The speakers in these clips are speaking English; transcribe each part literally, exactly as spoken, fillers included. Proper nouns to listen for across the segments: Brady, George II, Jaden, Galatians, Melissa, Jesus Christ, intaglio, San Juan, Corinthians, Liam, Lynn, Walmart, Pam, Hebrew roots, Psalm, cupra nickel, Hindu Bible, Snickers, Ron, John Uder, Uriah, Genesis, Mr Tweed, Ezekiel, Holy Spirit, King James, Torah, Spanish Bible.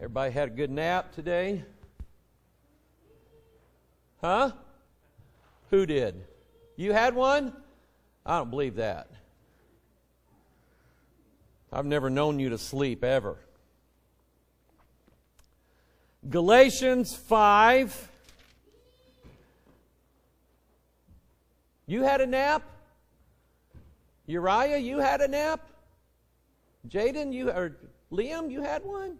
Everybody had a good nap today? Huh? Who did? You had one? I don't believe that. I've never known you to sleep ever. Galatians five. You had a nap? Uriah, you had a nap? Jaden, you or Liam, you had one?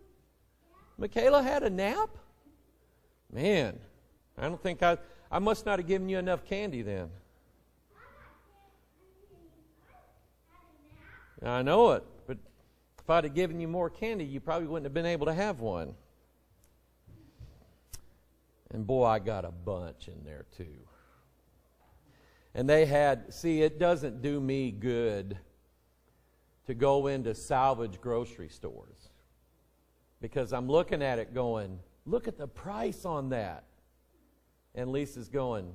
Michaela had a nap? Man, I don't think I... I must not have given you enough candy then. I know it, but if I'd have given you more candy, you probably wouldn't have been able to have one. And boy, I got a bunch in there too. And they had, see, it doesn't do me good to go into salvage grocery stores because I'm looking at it going, look at the price on that. And Lisa's going,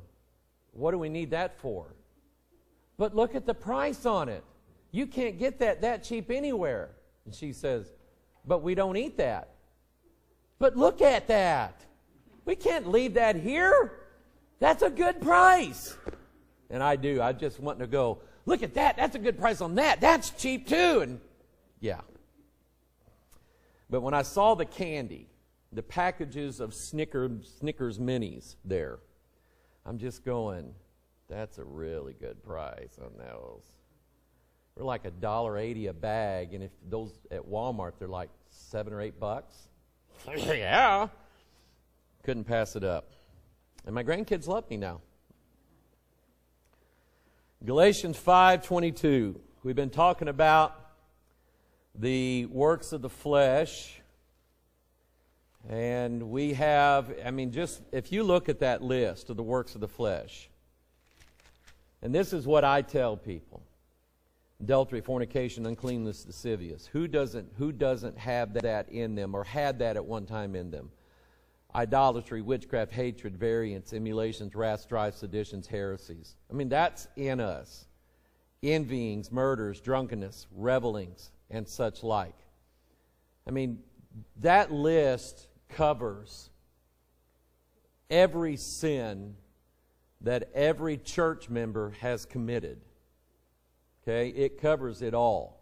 what do we need that for? But look at the price on it. You can't get that that cheap anywhere. And she says, but we don't eat that. But look at that. We can't leave that here. That's a good price. And I do. I just want to go, look at that. That's a good price on that. That's cheap too. And yeah. But when I saw the candy, the packages of Snickers, Snickers minis there, I'm just going, that's a really good price on those. They're like a dollar eighty a bag, and if those at Walmart, they're like seven or eight bucks. Yeah, couldn't pass it up. And my grandkids love me now. Galatians five twenty-two. We've been talking about the works of the flesh. And we have, I mean, just if you look at that list of the works of the flesh, and this is what I tell people: adultery, fornication, uncleanness, lasciviousness. Who doesn't, who doesn't have that in them or had that at one time in them? Idolatry, witchcraft, hatred, variance, emulations, wrath, strife, seditions, heresies. I mean, that's in us. Envyings, murders, drunkenness, revelings, and such like. I mean, that list covers every sin that every church member has committed. Okay? It covers it all.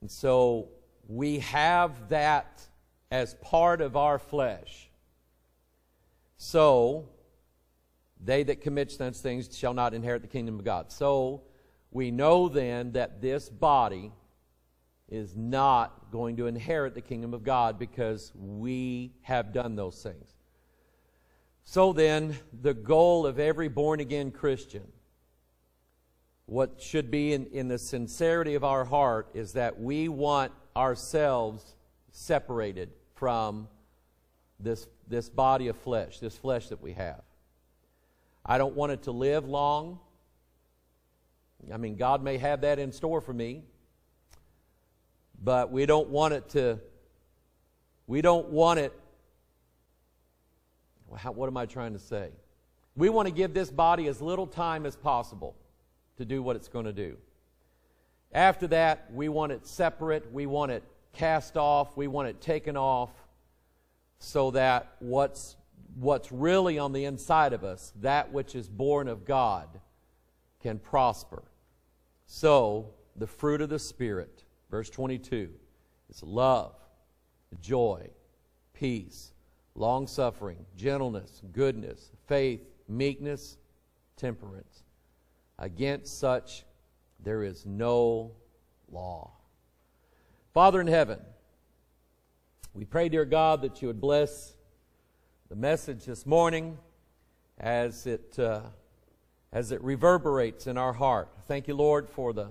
And so we have that as part of our flesh. So they that commit such things shall not inherit the kingdom of God. So we know then that this body is not going to inherit the kingdom of God because we have done those things. So then, the goal of every born-again Christian, what should be in, in the sincerity of our heart, is that we want ourselves separated from this, this body of flesh, this flesh that we have. I don't want it to live long. I mean, God may have that in store for me. But we don't want it to, we don't want it, how, what am I trying to say? We want to give this body as little time as possible to do what it's going to do. After that, we want it separate, we want it cast off, we want it taken off, so that what's, what's really on the inside of us, that which is born of God, can prosper. So, the fruit of the Spirit. Verse twenty-two, it's love, joy, peace, long-suffering, gentleness, goodness, faith, meekness, temperance. Against such there is no law. Father in heaven, we pray, dear God, that you would bless the message this morning as it, uh, as it reverberates in our heart. Thank you, Lord, for the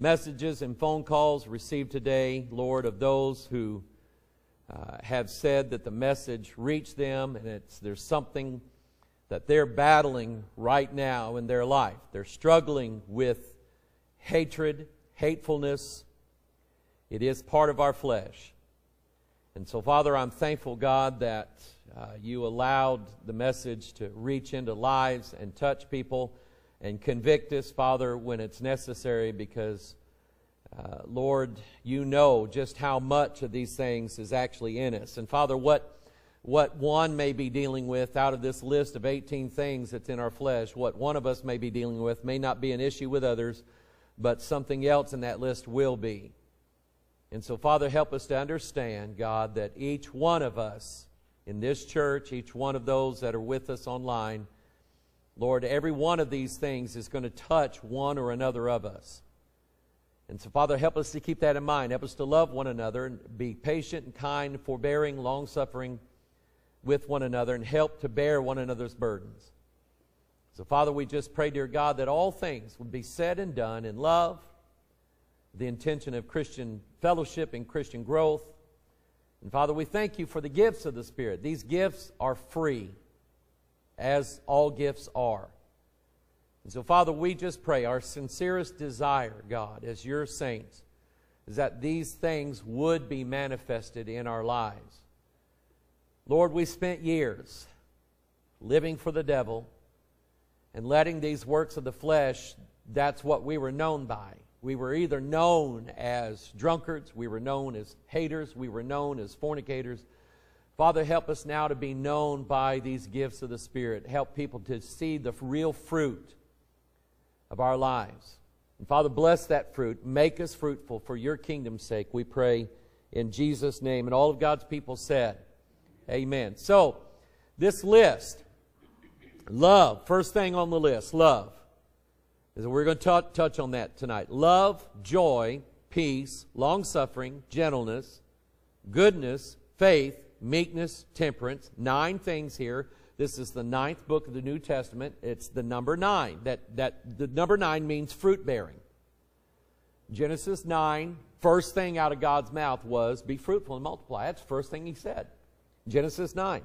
messages and phone calls received today, Lord, of those who uh, have said that the message reached them, and it's, there's something that they're battling right now in their life. They're struggling with hatred, hatefulness. It is part of our flesh. And so, Father, I'm thankful, God, that uh, you allowed the message to reach into lives and touch people. And convict us, Father, when it's necessary, because Uh, Lord, you know just how much of these things is actually in us. And Father, what what one may be dealing with out of this list of eighteen things that's in our flesh, what one of us may be dealing with may not be an issue with others, but something else in that list will be. And so, Father, help us to understand, God, that each one of us in this church, each one of those that are with us online, Lord, every one of these things is going to touch one or another of us. And so, Father, help us to keep that in mind. Help us to love one another and be patient and kind, forbearing, long-suffering with one another, and help to bear one another's burdens. So, Father, we just pray, dear God, that all things would be said and done in love, the intention of Christian fellowship and Christian growth. And, Father, we thank you for the gifts of the Spirit. These gifts are free, as all gifts are. And so, Father, we just pray, our sincerest desire, God, as your saints, is that these things would be manifested in our lives. Lord, we spent years living for the devil and letting these works of the flesh, that's what we were known by. We were either known as drunkards, we were known as haters, we were known as fornicators. Father, help us now to be known by these gifts of the Spirit. Help people to see the real fruit of our lives. And Father, bless that fruit. Make us fruitful for your kingdom's sake, we pray in Jesus' name. And all of God's people said, amen. So, this list, love, first thing on the list, love. We're going to touch on that tonight. Love, joy, peace, long-suffering, gentleness, goodness, faith, meekness, temperance. Nine things here. This is the ninth book of the New Testament. It's the number nine. That, that, the number nine means fruit-bearing. Genesis nine, first thing out of God's mouth was, be fruitful and multiply. That's the first thing he said. Genesis nine.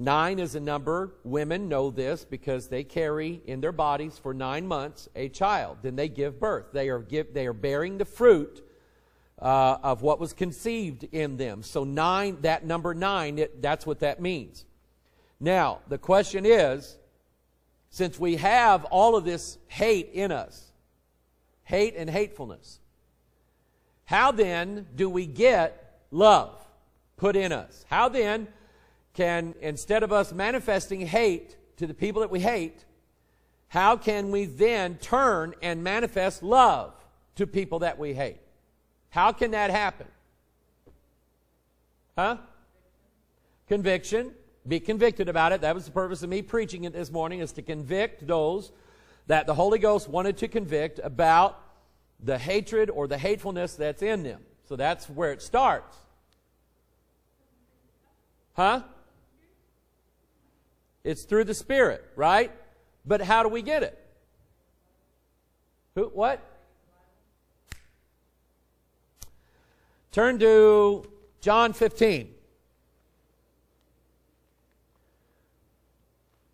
Nine is a number. Women know this because they carry in their bodies for nine months a child. Then they give birth. They are, give, they are bearing the fruit uh, of what was conceived in them. So nine, that number nine, it, that's what that means. Now, the question is, since we have all of this hate in us, hate and hatefulness, how then do we get love put in us? How then can, instead of us manifesting hate to the people that we hate, how can we then turn and manifest love to people that we hate? How can that happen? Huh? Conviction. Be convicted about it. That was the purpose of me preaching it this morning, is to convict those that the Holy Ghost wanted to convict about the hatred or the hatefulness that's in them. So that's where it starts. Huh? It's through the Spirit, right? But how do we get it? Who? What? Turn to John fifteen.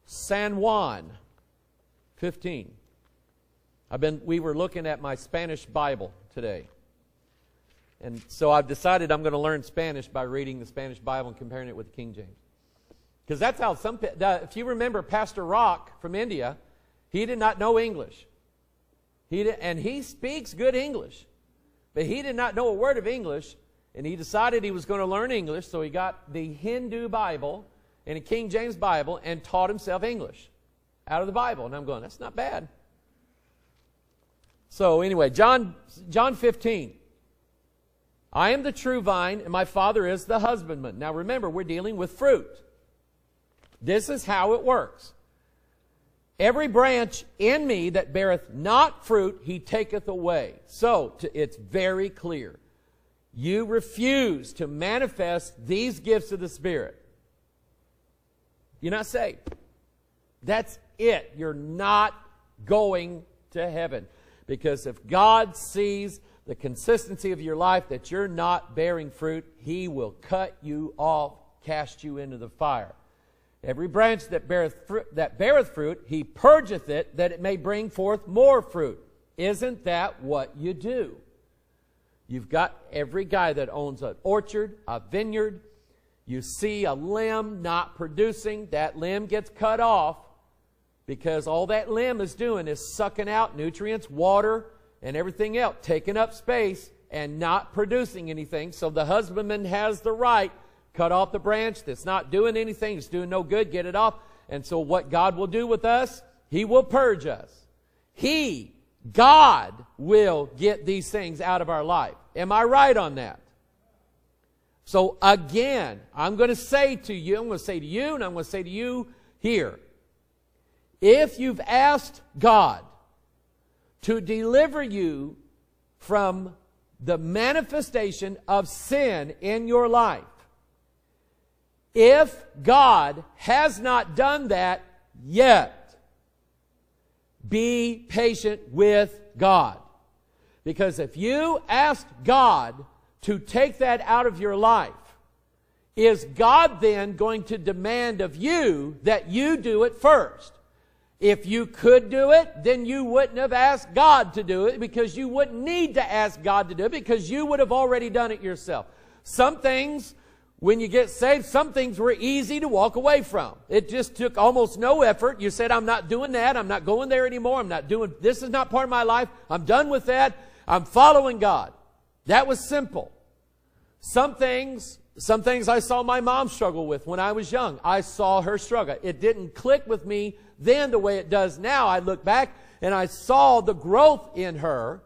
San Juan fifteen. I've been, we were looking at my Spanish Bible today. And so I've decided I'm going to learn Spanish by reading the Spanish Bible and comparing it with the King James. Because that's how some, if you remember Pastor Rock from India, he did not know English. He did, and he speaks good English. But he did not know a word of English, and he decided he was going to learn English, so he got the Hindu Bible and a King James Bible and taught himself English out of the Bible. And I'm going, that's not bad. So anyway, John, John fifteen. I am the true vine, and my Father is the husbandman. Now remember, we're dealing with fruit. This is how it works. Every branch in me that beareth not fruit, he taketh away. So, to, it's very clear. You refuse to manifest these gifts of the Spirit, you're not saved. That's it. You're not going to heaven. Because if God sees the consistency of your life, that you're not bearing fruit, he will cut you off, cast you into the fire. Every branch that beareth, that beareth fruit, he purgeth it, that it may bring forth more fruit. Isn't that what you do? You've got every guy that owns an orchard, a vineyard. You see a limb not producing, that limb gets cut off because all that limb is doing is sucking out nutrients, water, and everything else, taking up space and not producing anything. So the husbandman has the right. Cut off the branch that's not doing anything. It's doing no good. Get it off. And so what God will do with us, He will purge us. He, God, will get these things out of our life. Am I right on that? So again, I'm going to say to you, I'm going to say to you, and I'm going to say to you here, if you've asked God to deliver you from the manifestation of sin in your life, if God has not done that yet, be patient with God. Because if you ask God to take that out of your life, is God then going to demand of you that you do it first? If you could do it, then you wouldn't have asked God to do it, because you wouldn't need to ask God to do it, because you would have already done it yourself. Some things, when you get saved, some things were easy to walk away from. It just took almost no effort. You said, I'm not doing that. I'm not going there anymore. I'm not doing, this is not part of my life. I'm done with that. I'm following God. That was simple. Some things, some things I saw my mom struggle with when I was young. I saw her struggle. It didn't click with me then the way it does now. I look back and I saw the growth in her.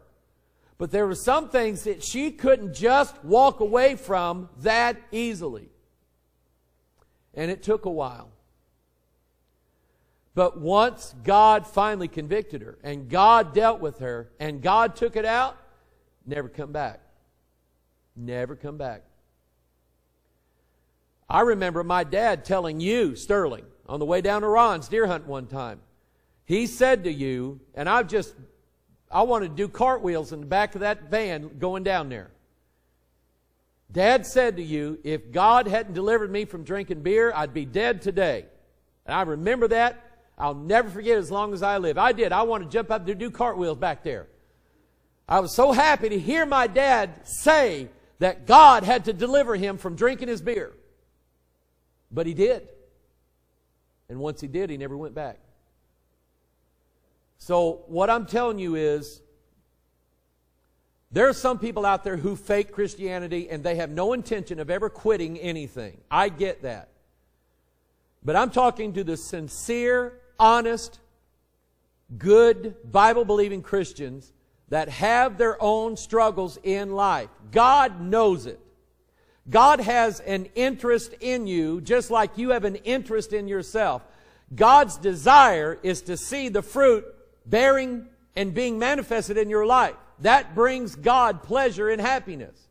But there were some things that she couldn't just walk away from that easily. And it took a while. But once God finally convicted her, and God dealt with her, and God took it out, never come back. Never come back. I remember my dad telling you, Sterling, on the way down to Ron's deer hunt one time. He said to you, and I've just... I wanted to do cartwheels in the back of that van going down there. Dad said to you, if God hadn't delivered me from drinking beer, I'd be dead today. And I remember that. I'll never forget as long as I live. I did. I wanted to jump up to do cartwheels back there. I was so happy to hear my dad say that God had to deliver him from drinking his beer. But He did. And once He did, He never went back. So what I'm telling you is, there are some people out there who fake Christianity and they have no intention of ever quitting anything. I get that. But I'm talking to the sincere, honest, good, Bible-believing Christians that have their own struggles in life. God knows it. God has an interest in you just like you have an interest in yourself. God's desire is to see the fruit bearing and being manifested in your life. That brings God pleasure and happiness.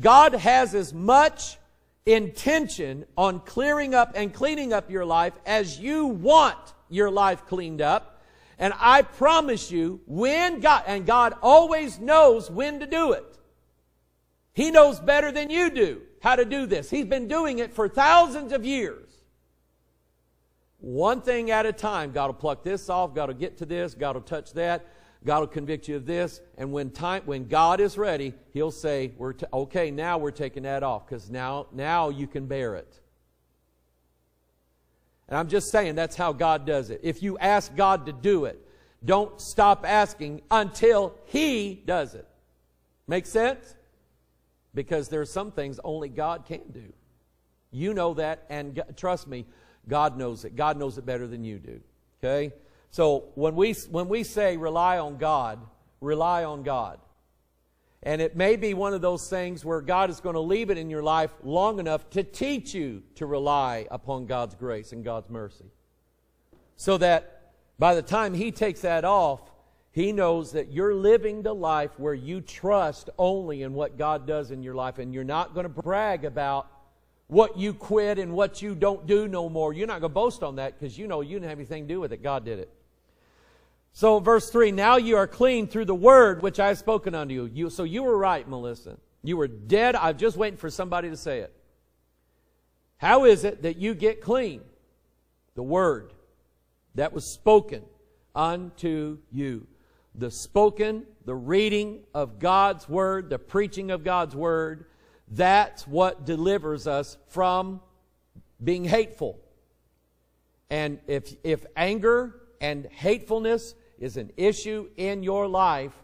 God has as much intention on clearing up and cleaning up your life as you want your life cleaned up. And I promise you, when God, and God always knows when to do it. He knows better than you do how to do this. He's been doing it for thousands of years. One thing at a time. God will pluck this off. God will get to this. God will touch that. God will convict you of this. And when time, when God is ready, He'll say, "We're t okay, now we're taking that off, because now, now you can bear it." And I'm just saying that's how God does it. If you ask God to do it, don't stop asking until He does it. Make sense? Because there are some things only God can do. You know that, and God, trust me, God knows it. God knows it better than you do. Okay? So when we, when we say rely on God, rely on God. And it may be one of those things where God is going to leave it in your life long enough to teach you to rely upon God's grace and God's mercy. So that by the time He takes that off, He knows that you're living the life where you trust only in what God does in your life. And you're not going to brag about what you quit and what you don't do no more. You're not going to boast on that, because you know you didn't have anything to do with it. God did it. So verse three, now you are clean through the word which I have spoken unto you. you. So you were right, Melissa. You were dead. I'm just waiting for somebody to say it. How is it that you get clean? The word that was spoken unto you. The spoken, the reading of God's word, the preaching of God's word, that's what delivers us from being hateful. And if, if anger and hatefulness is an issue in your life,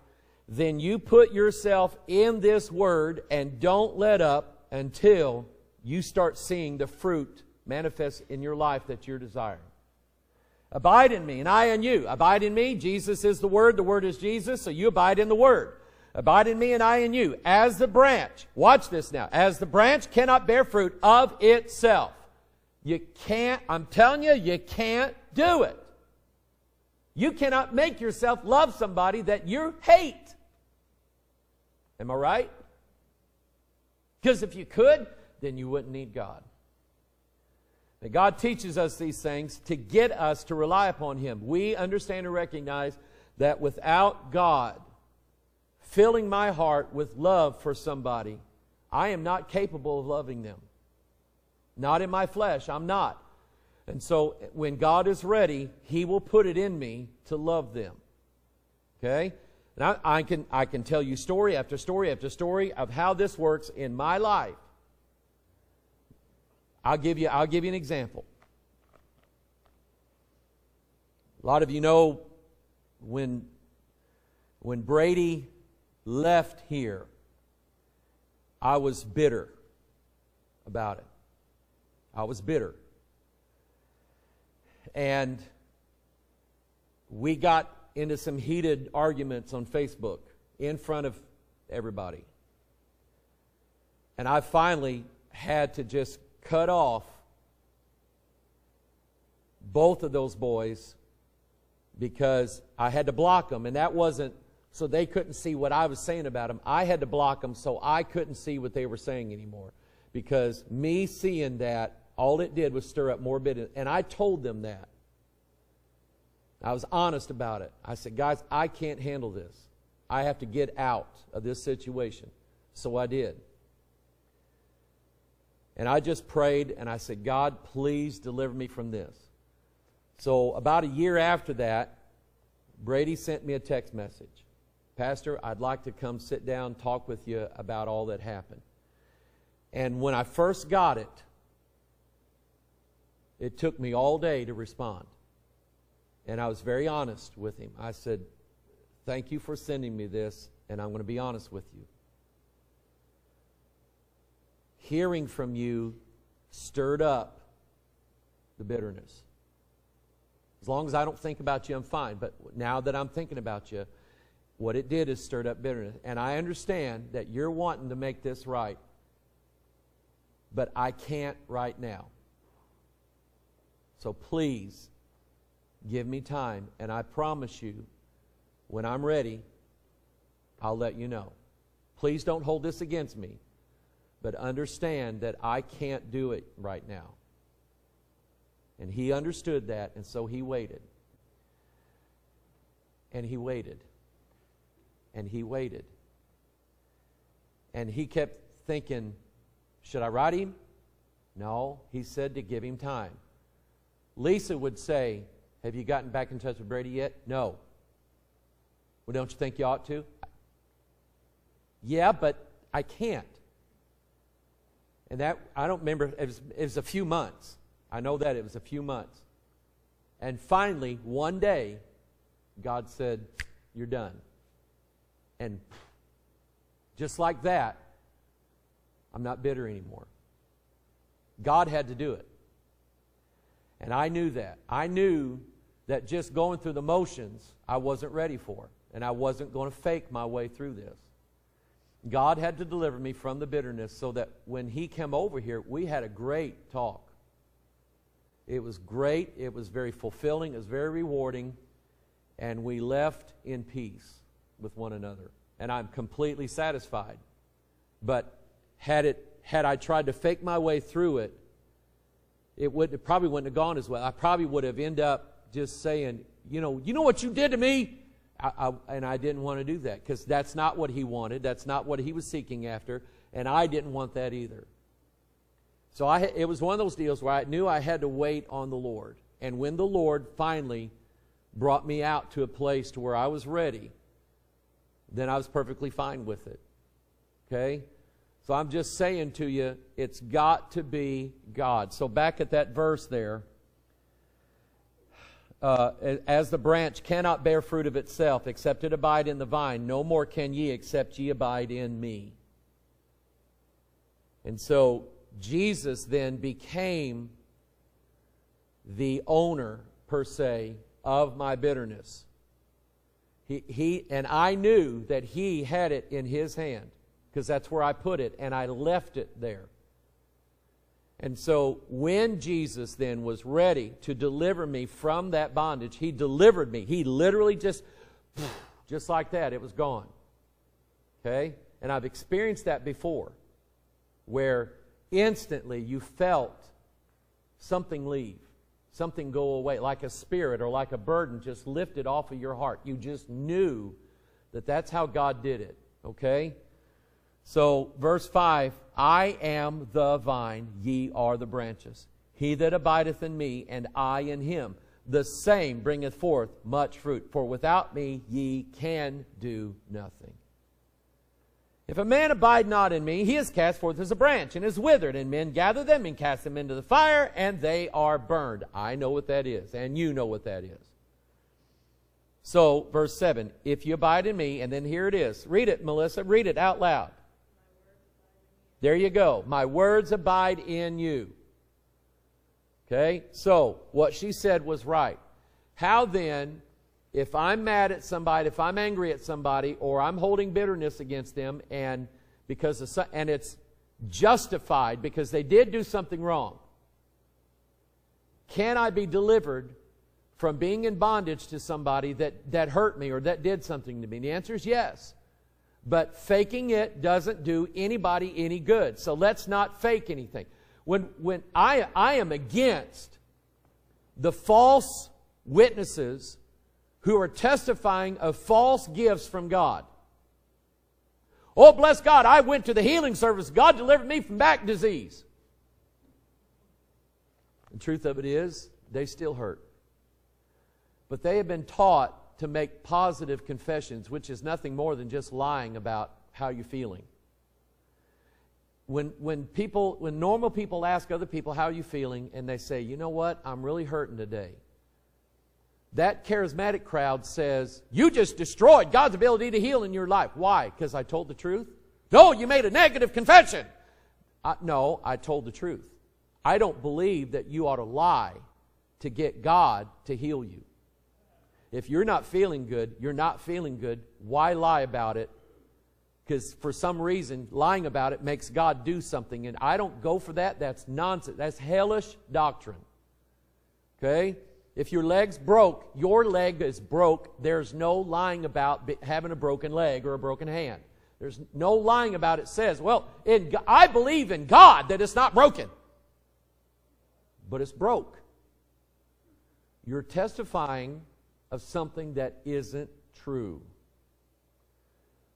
then you put yourself in this word and don't let up until you start seeing the fruit manifest in your life that you're desiring. Abide in me, and I in you. Abide in me. Jesus is the Word. The Word is Jesus, so you abide in the Word. Abide in me, and I in you. As the branch, watch this now, as the branch cannot bear fruit of itself. You can't, I'm telling you, you can't do it. You cannot make yourself love somebody that you hate. Am I right? Because if you could, then you wouldn't need God. That God teaches us these things to get us to rely upon Him. We understand and recognize that without God filling my heart with love for somebody, I am not capable of loving them. Not in my flesh, I'm not. And so when God is ready, He will put it in me to love them. Okay? And I, I can, I can tell you story after story after story of how this works in my life. I'll give you, I'll give you an example. A lot of you know when, when Brady left here, I was bitter about it. I was bitter. And we got into some heated arguments on Facebook in front of everybody. And I finally had to just cut off both of those boys because I had to block them. And that wasn't so they couldn't see what I was saying about them. I had to block them so I couldn't see what they were saying anymore. Because me seeing that, all it did was stir up more bitterness. And I told them that. I was honest about it. I said, guys, I can't handle this. I have to get out of this situation. So I did. And I just prayed, and I said, God, please deliver me from this. So about a year after that, Brady sent me a text message. Pastor, I'd like to come sit down, talk with you about all that happened. And when I first got it, it took me all day to respond. And I was very honest with him. I said, thank you for sending me this, and I'm going to be honest with you. Hearing from you stirred up the bitterness. As long as I don't think about you, I'm fine. But now that I'm thinking about you, what it did is stirred up bitterness. And I understand that you're wanting to make this right. But I can't right now. So please give me time. And I promise you, when I'm ready, I'll let you know. Please don't hold this against me. But understand that I can't do it right now. And he understood that, and so he waited. And he waited. And he waited. And he kept thinking, should I write him? No, he said to give him time. Lisa would say, have you gotten back in touch with Brady yet? No. Well, don't you think you ought to? Yeah, but I can't. And that, I don't remember, it was, it was a few months. I know that it was a few months. And finally, one day, God said, you're done. And just like that, I'm not bitter anymore. God had to do it. And I knew that. I knew that just going through the motions, I wasn't ready for. And I wasn't going to fake my way through this. God had to deliver me from the bitterness so that when he came over here, we had a great talk. It was great. It was very fulfilling. It was very rewarding. And we left in peace with one another. And I'm completely satisfied. But had it, had I tried to fake my way through it, it, would, it probably wouldn't have gone as well. I probably would have ended up just saying, you know, you know what you did to me? I, I, and I didn't want to do that because that's not what he wanted. That's not what he was seeking after. And I didn't want that either. So I, it was one of those deals where I knew I had to wait on the Lord. And when the Lord finally brought me out to a place to where I was ready, then I was perfectly fine with it. Okay? So I'm just saying to you, it's got to be God. So back at that verse there, Uh, as the branch cannot bear fruit of itself, except it abide in the vine, no more can ye, except ye abide in me. And so Jesus then became the owner, per se, of my bitterness. He, he, and I knew that he had it in his hand, because that's where I put it, and I left it there. And so when Jesus then was ready to deliver me from that bondage, he delivered me. He literally just, just like that, it was gone. Okay? And I've experienced that before, where instantly you felt something leave, something go away, like a spirit or like a burden just lifted off of your heart. You just knew that that's how God did it. Okay? So, verse five, I am the vine, ye are the branches. He that abideth in me, and I in him, the same bringeth forth much fruit. For without me ye can do nothing. If a man abide not in me, he is cast forth as a branch, and is withered, and men gather them, and cast them into the fire, and they are burned. I know what that is, and you know what that is. So, verse seven, if you abide in me, and then here it is. Read it, Melissa, read it out loud. There you go. My words abide in you. Okay? So, what she said was right. How then, if I'm mad at somebody, if I'm angry at somebody, or I'm holding bitterness against them, and because of, and it's justified because they did do something wrong, can I be delivered from being in bondage to somebody that, that hurt me or that did something to me? And the answer is yes. But faking it doesn't do anybody any good. So let's not fake anything. When, when I, I am against the false witnesses who are testifying of false gifts from God. Oh, bless God, I went to the healing service. God delivered me from back disease. The truth of it is, they still hurt. But they have been taught to make positive confessions, which is nothing more than just lying about how you're feeling. When, when, people, when normal people ask other people, how are you feeling? And they say, you know what? I'm really hurting today. That charismatic crowd says, you just destroyed God's ability to heal in your life. Why? Because I told the truth? No, you made a negative confession. I, no, I told the truth. I don't believe that you ought to lie to get God to heal you. If you're not feeling good, you're not feeling good. Why lie about it? Because for some reason, lying about it makes God do something. And I don't go for that. That's nonsense. That's hellish doctrine. Okay? If your leg's broke, your leg is broke. There's no lying about having a broken leg or a broken hand. There's no lying about it. It says, well, in, I believe in God that it's not broken. But it's broke. You're testifying of something that isn't true.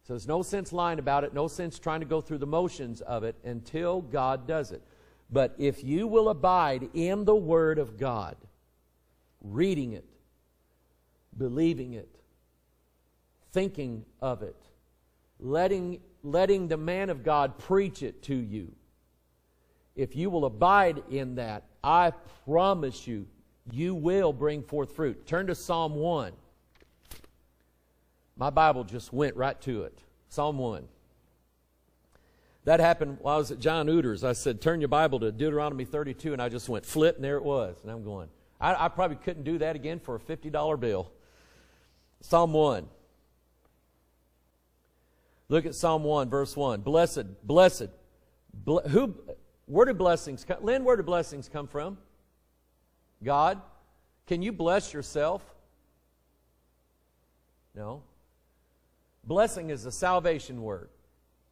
So there's no sense lying about it, no sense trying to go through the motions of it until God does it. But if you will abide in the Word of God, reading it, believing it, thinking of it, letting, letting the man of God preach it to you, if you will abide in that, I promise you, you will bring forth fruit. Turn to Psalm one. My Bible just went right to it. Psalm one. That happened while I was at John Uder's. I said, turn your Bible to Deuteronomy thirty-two, and I just went flip, and there it was. And I'm going, I, I probably couldn't do that again for a fifty dollar bill. Psalm one. Look at Psalm one, verse one. Blessed, blessed. Ble who, where do blessings come? Lynn, where do blessings come from? God, can you bless yourself? No. Blessing is a salvation word.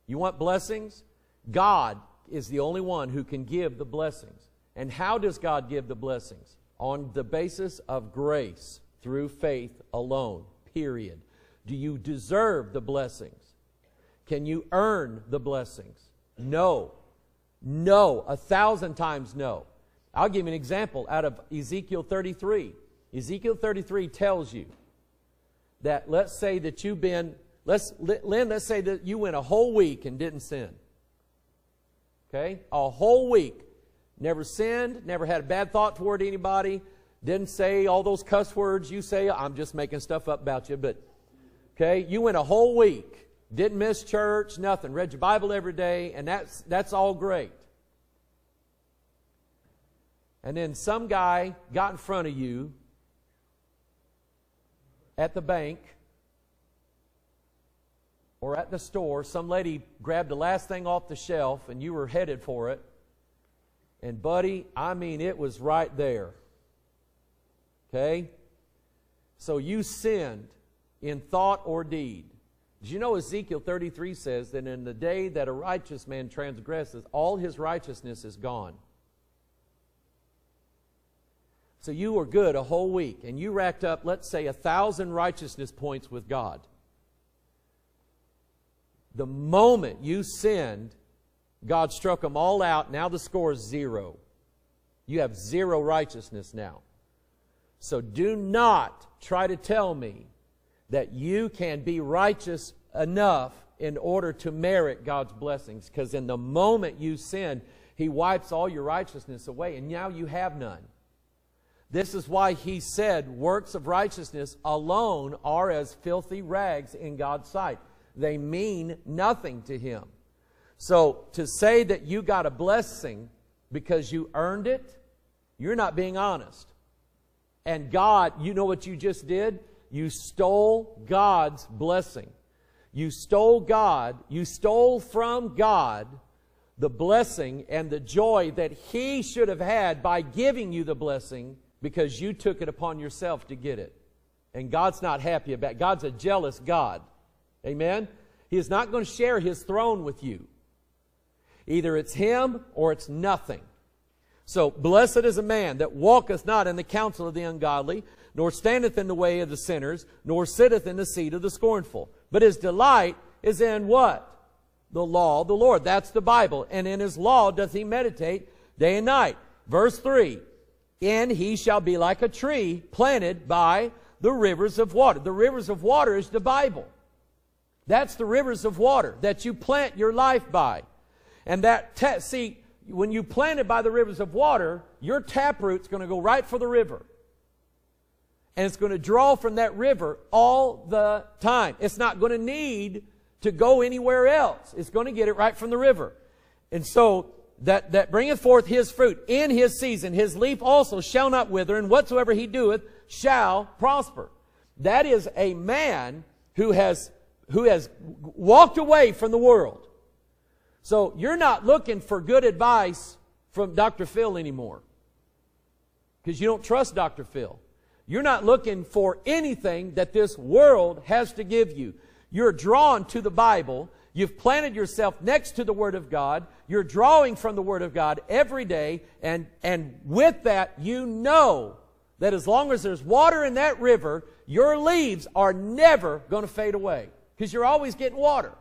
You want blessings? God is the only one who can give the blessings. And how does God give the blessings? On the basis of grace, through faith alone, period. Do you deserve the blessings? Can you earn the blessings? No. No. A thousand times no. I'll give you an example out of Ezekiel thirty-three. Ezekiel thirty-three tells you that let's say that you've been, let's, Lynn, let's say that you went a whole week and didn't sin. Okay? A whole week. Never sinned, never had a bad thought toward anybody, Didn't say all those cuss words you say. I'm just making stuff up about you. But, okay, you went a whole week. Didn't miss church, nothing. Read your Bible every day, and that's, that's all great. And then some guy got in front of you at the bank or at the store. Some lady grabbed the last thing off the shelf, and you were headed for it. And, buddy, I mean, it was right there. Okay? So you sinned in thought or deed. Did you know Ezekiel thirty-three says that in the day that a righteous man transgresses, all his righteousness is gone? So you were good a whole week, and you racked up, let's say, a thousand righteousness points with God. The moment you sinned, God struck them all out. Now the score is zero. You have zero righteousness now. So do not try to tell me that you can be righteous enough in order to merit God's blessings. Because in the moment you sin, He wipes all your righteousness away, and now you have none. This is why He said works of righteousness alone are as filthy rags in God's sight. They mean nothing to Him. So to say that you got a blessing because you earned it, you're not being honest. And God, you know what you just did? You stole God's blessing. You stole God, you stole from God the blessing and the joy that He should have had by giving you the blessing, because you took it upon yourself to get it. And God's not happy about it. God's a jealous God. Amen? He is not going to share His throne with you. Either it's Him or it's nothing. So, blessed is a man that walketh not in the counsel of the ungodly, nor standeth in the way of the sinners, nor sitteth in the seat of the scornful. But his delight is in what? The law of the Lord. That's the Bible. And in His law doth he meditate day and night. Verse three. And he shall be like a tree planted by the rivers of water. The rivers of water is the Bible. That's the rivers of water that you plant your life by. And that, see, when you plant it by the rivers of water, your taproot's going to go right for the river. And it's going to draw from that river all the time. It's not going to need to go anywhere else. It's going to get it right from the river. And so, that, that bringeth forth his fruit in his season. His leaf also shall not wither, and whatsoever he doeth shall prosper. That is a man who has, who has walked away from the world. So you're not looking for good advice from Doctor Phil anymore, because you don't trust Doctor Phil. You're not looking for anything that this world has to give you. You're drawn to the Bible. You've planted yourself next to the Word of God. You're drawing from the Word of God every day. And, and with that, you know that as long as there's water in that river, your leaves are never going to fade away, because you're always getting water.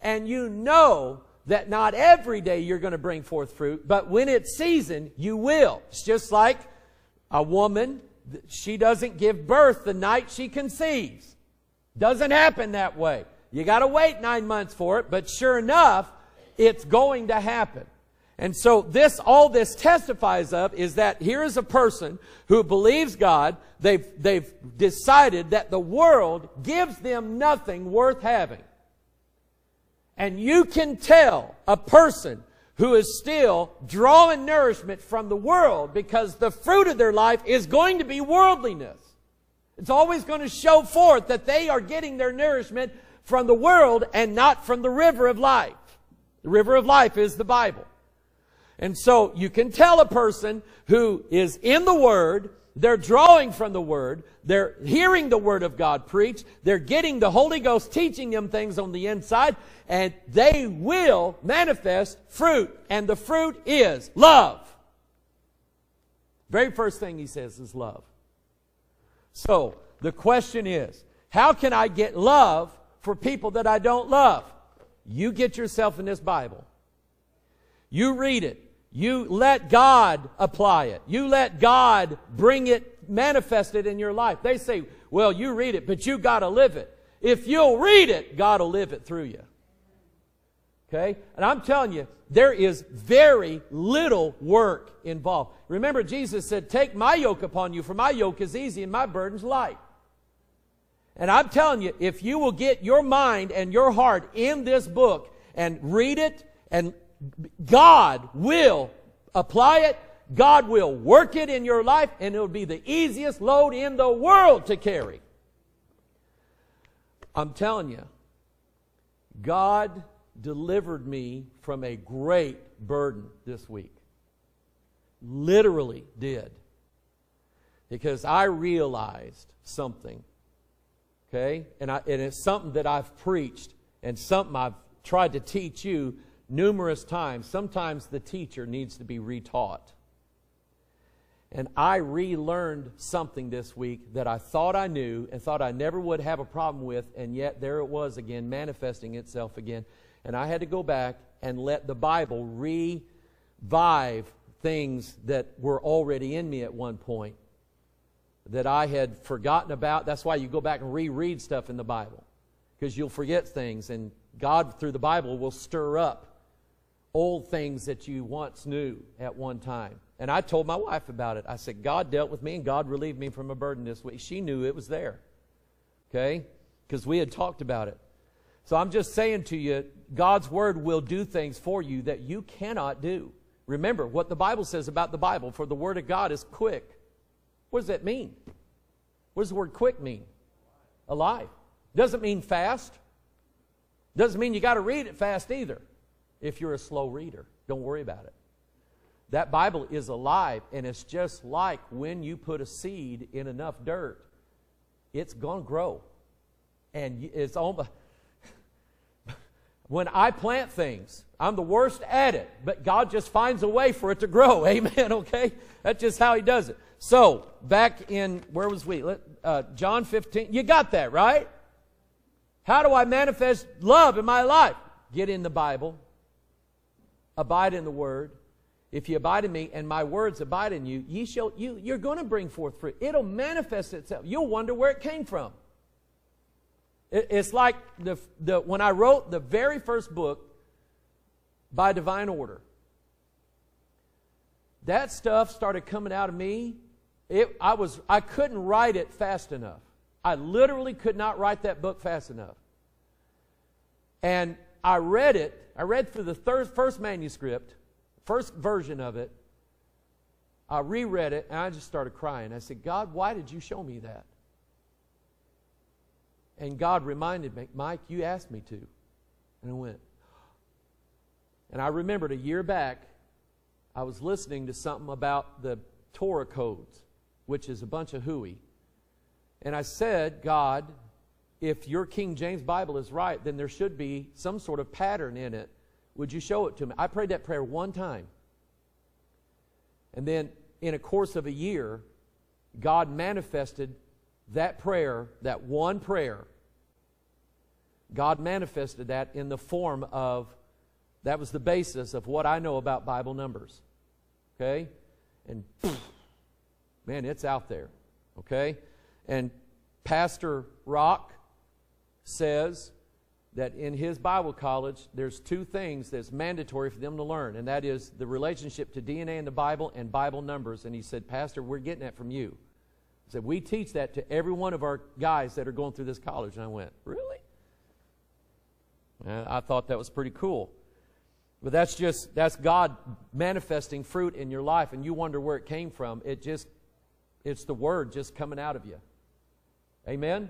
And you know that not every day you're going to bring forth fruit, but when it's season, you will. It's just like a woman. She doesn't give birth the night she conceives. Doesn't happen that way. You got to wait nine months for it, but sure enough, it's going to happen. And so this, all this testifies of is that here is a person who believes God. They've, they've decided that the world gives them nothing worth having. And you can tell a person who is still drawing nourishment from the world, because the fruit of their life is going to be worldliness. It's always going to show forth that they are getting their nourishment from the world and not from the river of life. The river of life is the Bible. And so you can tell a person who is in the Word, they're drawing from the Word, they're hearing the Word of God preached, they're getting the Holy Ghost teaching them things on the inside, and they will manifest fruit. And the fruit is love. Very first thing He says is love. So the question is, how can I get love for people that I don't love? You get yourself in this Bible. You read it. You let God apply it. You let God bring it, manifest it in your life. They say, well, you read it, but you got to live it. If you'll read it, God will live it through you. Okay? And I'm telling you, there is very little work involved. Remember, Jesus said, take my yoke upon you, for my yoke is easy and my burden's light. And I'm telling you, if you will get your mind and your heart in this book and read it, and God will apply it, God will work it in your life, and it'll be the easiest load in the world to carry. I'm telling you, God delivered me from a great burden this week. Literally did. Because I realized something. Okay? And, I, and it's something that I've preached and something I've tried to teach you numerous times. Sometimes the teacher needs to be retaught. And I relearned something this week that I thought I knew and thought I never would have a problem with, and yet there it was again, manifesting itself again. And I had to go back and let the Bible revive things that were already in me at one point that I had forgotten about. That's why you go back and reread stuff in the Bible, because you'll forget things, and God, through the Bible, will stir up old things that you once knew at one time. And I told my wife about it. I said, God dealt with me, and God relieved me from a burden this week. She knew it was there, okay, because we had talked about it. So I'm just saying to you, God's Word will do things for you that you cannot do. Remember what the Bible says about the Bible, for the Word of God is quick. What does that mean? What does the word quick mean? Alive. Doesn't mean fast. Doesn't mean you got to read it fast either. If you're a slow reader, don't worry about it. That Bible is alive, and it's just like when you put a seed in enough dirt, it's going to grow. And it's almost... When I plant things, I'm the worst at it, but God just finds a way for it to grow. Amen, okay? That's just how He does it. So, back in, where was we? Let, uh, John fifteen. You got that, right? How do I manifest love in my life? Get in the Bible. Abide in the Word. If you abide in me and my words abide in you, ye shall, you, you're going to bring forth fruit. It'll manifest itself. You'll wonder where it came from. It's like the, the, when I wrote the very first book by divine order. That stuff started coming out of me. It, I, was, I couldn't write it fast enough. I literally could not write that book fast enough. And I read it. I read through the third, first manuscript, first version of it. I reread it, and I just started crying. I said, God, why did you show me that? And God reminded me, Mike, you asked me to. And I went. And I remembered a year back, I was listening to something about the Torah codes, which is a bunch of hooey. And I said, God, if your King James Bible is right, then there should be some sort of pattern in it. Would you show it to me? I prayed that prayer one time. And then in a course of a year, God manifested that prayer, that one prayer, God manifested that in the form of, that was the basis of what I know about Bible numbers. Okay? And, poof, man, it's out there. Okay? And Pastor Rock says that in his Bible college, there's two things that's mandatory for them to learn, and that is the relationship to D N A in the Bible and Bible numbers. And he said, Pastor, we're getting that from you. He said, we teach that to every one of our guys that are going through this college. And I went, really? And I thought that was pretty cool. But that's just, that's God manifesting fruit in your life, and you wonder where it came from. It just, it's the Word just coming out of you. Amen?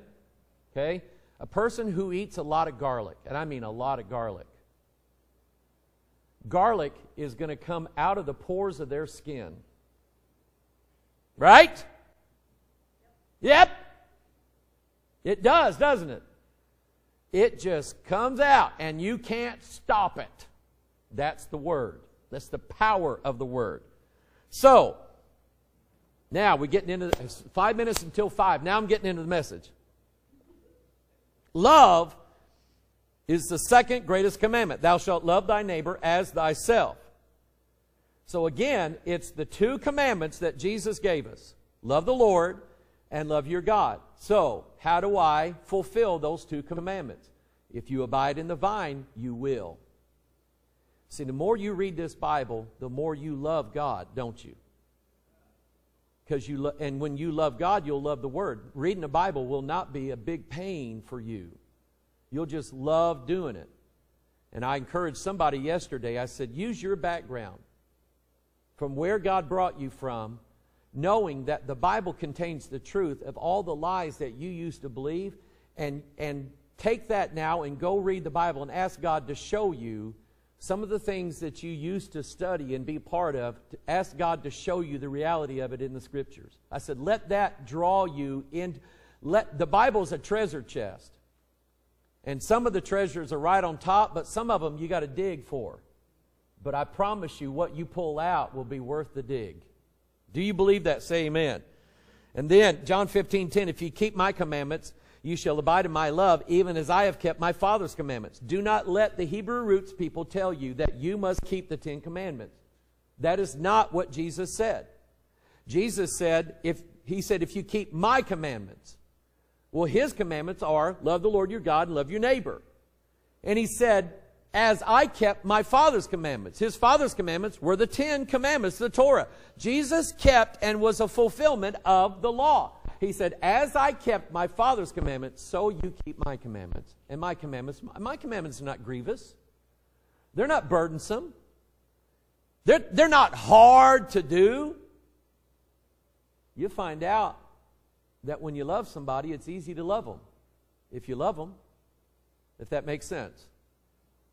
Okay? A person who eats a lot of garlic, and I mean a lot of garlic, garlic is going to come out of the pores of their skin. Right? Yep. It does, doesn't it? It just comes out, and you can't stop it. That's the Word. That's the power of the Word. So, now we're getting into the, it's five minutes until five. Now I'm getting into the message. Love is the second greatest commandment. Thou shalt love thy neighbor as thyself. So again, it's the two commandments that Jesus gave us. Love the Lord and love your God. So, how do I fulfill those two commandments? If you abide in the vine, you will. See, the more you read this Bible, the more you love God, don't you? Because you lo- and when you love God, you'll love the Word. Reading the Bible will not be a big pain for you. You'll just love doing it. And I encouraged somebody yesterday, I said, use your background from where God brought you from, knowing that the Bible contains the truth of all the lies that you used to believe, and, and take that now and go read the Bible and ask God to show you some of the things that you used to study and be part of, to ask God to show you the reality of it in the Scriptures. I said, let that draw you in. Let, the Bible's a treasure chest. And some of the treasures are right on top, but some of them you got to dig for. But I promise you, what you pull out will be worth the dig. Do you believe that? Say amen. And then, John fifteen ten, if you keep my commandments, you shall abide in my love, even as I have kept my Father's commandments. Do not let the Hebrew roots people tell you that you must keep the Ten Commandments. That is not what Jesus said. Jesus said, if, he said, if you keep my commandments. Well, his commandments are, love the Lord your God and love your neighbor. And he said, as I kept my Father's commandments. His Father's commandments were the Ten Commandments, the Torah. Jesus kept and was a fulfillment of the law. He said, as I kept my Father's commandments, so you keep my commandments. And my commandments, my commandments are not grievous. They're not burdensome. They're, they're not hard to do. You find out that when you love somebody, it's easy to love them. If you love them, if that makes sense.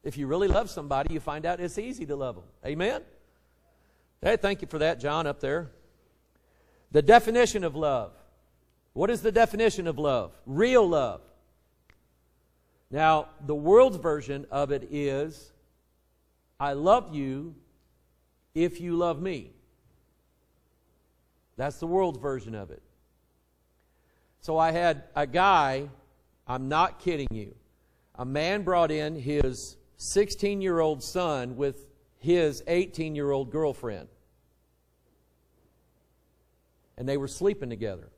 If you really love somebody, you find out it's easy to love them. Amen? Hey, thank you for that, John, up there. The definition of love. What is the definition of love? Real love. Now, the world's version of it is, I love you if you love me. That's the world's version of it. So I had a guy, I'm not kidding you, a man brought in his sixteen-year-old son with his eighteen-year-old girlfriend. And they were sleeping together.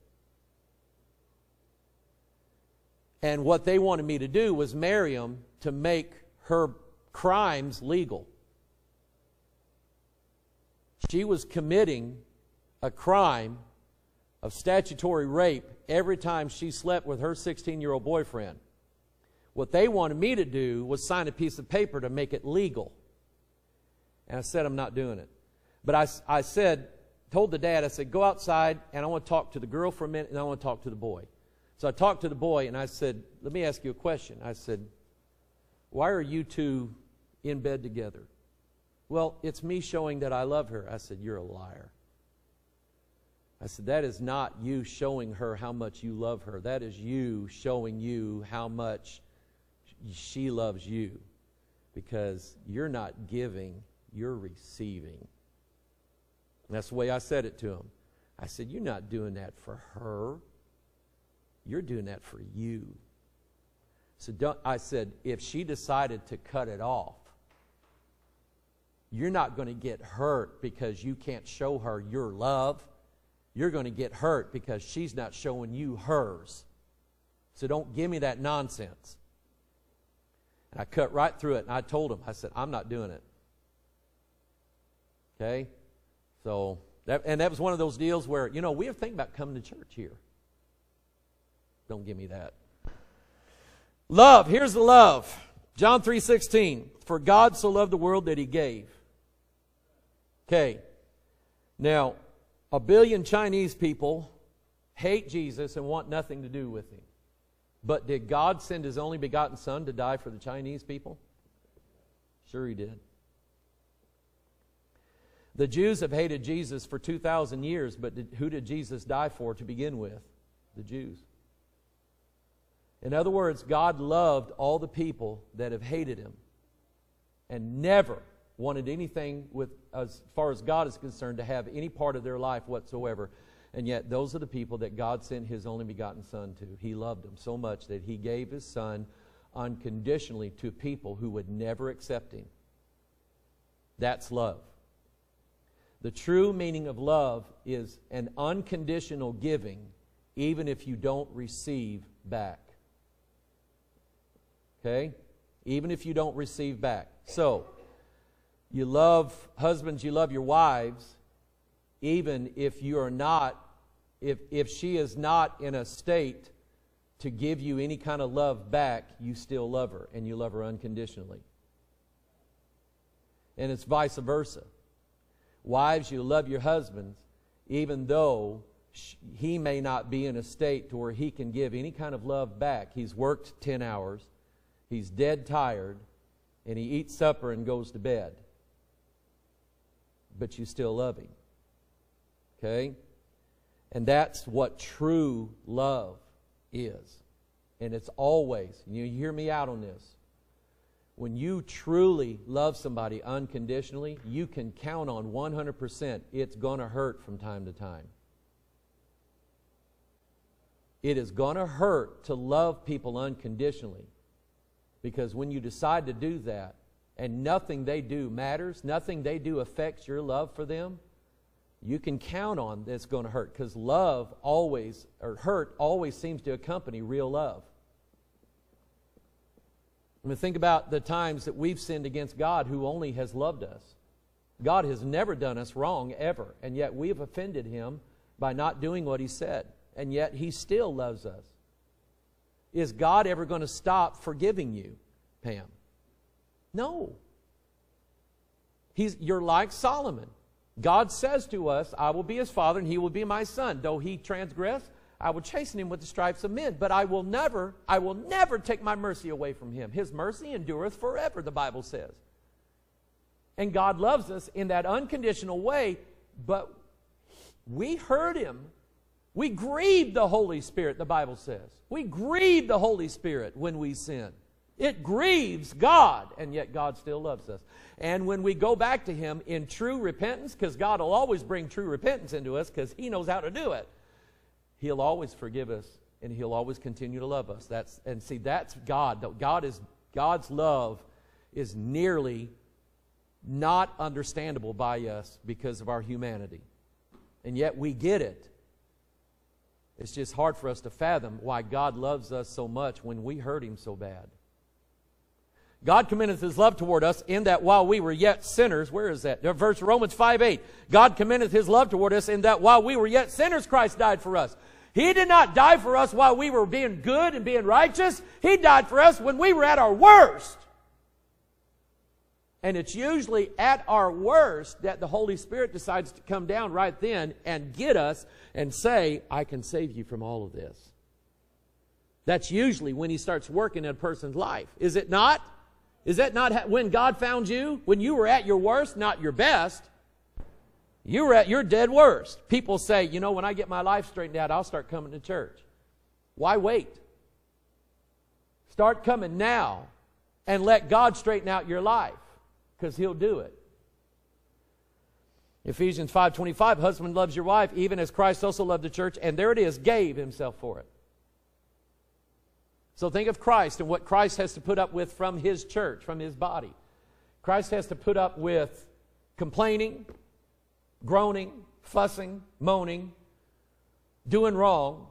And what they wanted me to do was marry him to make her crimes legal. She was committing a crime of statutory rape every time she slept with her sixteen-year-old boyfriend. What they wanted me to do was sign a piece of paper to make it legal. And I said, I'm not doing it. But I, I said, told the dad, I said, go outside and I want to talk to the girl for a minute and I want to talk to the boy. So I talked to the boy and I said, let me ask you a question. I said, why are you two in bed together? Well, it's me showing that I love her. I said, you're a liar. I said, that is not you showing her how much you love her. That is you showing you how much she loves you. Because you're not giving, you're receiving. And that's the way I said it to him. I said, you're not doing that for her. You're doing that for you. So don't, I said, if she decided to cut it off, you're not going to get hurt because you can't show her your love. You're going to get hurt because she's not showing you hers. So don't give me that nonsense. And I cut right through it, and I told him, I said, I'm not doing it. Okay? So, that, and that was one of those deals where, you know, we have to think about coming to church here. Don't give me that. Love. Here's the love. John three sixteen. For God so loved the world that he gave. Okay. Now, a billion Chinese people hate Jesus and want nothing to do with him. But did God send his only begotten son to die for the Chinese people? Sure he did. The Jews have hated Jesus for two thousand years, but did, who did Jesus die for to begin with? The Jews. In other words, God loved all the people that have hated him and never wanted anything with, as far as God is concerned, to have any part of their life whatsoever. And yet those are the people that God sent his only begotten son to. He loved them so much that he gave his son unconditionally to people who would never accept him. That's love. The true meaning of love is an unconditional giving, even if you don't receive back. Okay? Even if you don't receive back. So, You love, husbands, you love your wives, even if you are not, if, if she is not in a state to give you any kind of love back, you still love her, and you love her unconditionally. And it's vice versa. Wives, you love your husbands, even though he may not be in a state to where he can give any kind of love back. He's worked ten hours, he's dead tired, and he eats supper and goes to bed. But you still love him. Okay? And that's what true love is. And it's always, and you hear me out on this, when you truly love somebody unconditionally, you can count on one hundred percent it's going to hurt from time to time. It is going to hurt to love people unconditionally, because when you decide to do that and nothing they do matters, nothing they do affects your love for them, you can count on it's going to hurt, because love always, or hurt always seems to accompany real love. I mean, think about the times that we've sinned against God, who only has loved us. God has never done us wrong, ever. And yet we have offended Him by not doing what He said. And yet He still loves us. Is God ever going to stop forgiving you, Pam? No. He's, you're like Solomon. God says to us, I will be His father and He will be my son. Though He transgressed, I will chasten him with the stripes of men, but I will never, I will never take my mercy away from him. His mercy endureth forever, the Bible says. And God loves us in that unconditional way, but we hurt Him. We grieve the Holy Spirit, the Bible says. We grieve the Holy Spirit when we sin. It grieves God, and yet God still loves us. And when we go back to Him in true repentance, because God will always bring true repentance into us, because He knows how to do it, He'll always forgive us, and He'll always continue to love us. That's, and see, that's God. God is, God's love is nearly not understandable by us because of our humanity. And yet we get it. It's just hard for us to fathom why God loves us so much when we hurt Him so bad. God commendeth His love toward us in that while we were yet sinners, where is that? Verse Romans five eight. God commendeth His love toward us in that while we were yet sinners, Christ died for us. He did not die for us while we were being good and being righteous. He died for us when we were at our worst. And it's usually at our worst that the Holy Spirit decides to come down right then and get us and say, I can save you from all of this. That's usually when He starts working in a person's life. Is it not? Is that not when God found you? When you were at your worst, not your best. You were at your dead worst. People say, you know, when I get my life straightened out, I'll start coming to church. Why wait? Start coming now and let God straighten out your life, because He'll do it. Ephesians five twenty-five, husband loves your wife, even as Christ also loved the church, and there it is, gave Himself for it. So think of Christ and what Christ has to put up with from His church, from His body. Christ has to put up with complaining, groaning, fussing, moaning, doing wrong.